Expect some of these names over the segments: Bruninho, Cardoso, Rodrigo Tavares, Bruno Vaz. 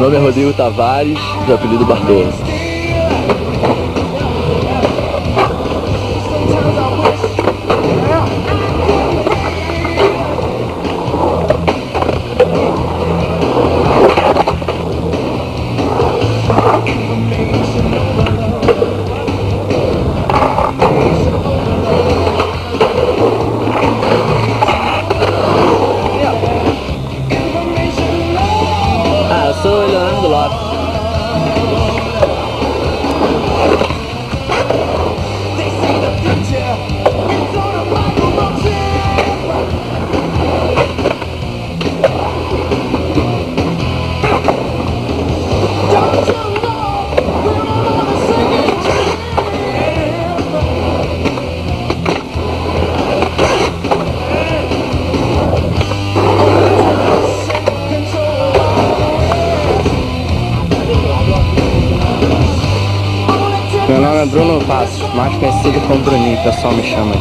Meu nome é Rodrigo Tavares, do apelido Cardoso. Meu nome é Bruno Vaz, mais conhecido como Bruninho, o pessoal me chama.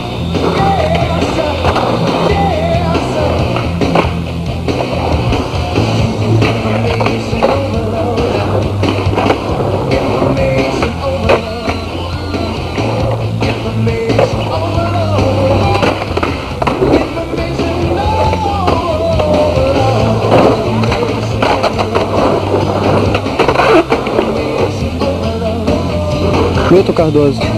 Fruto Cardoso.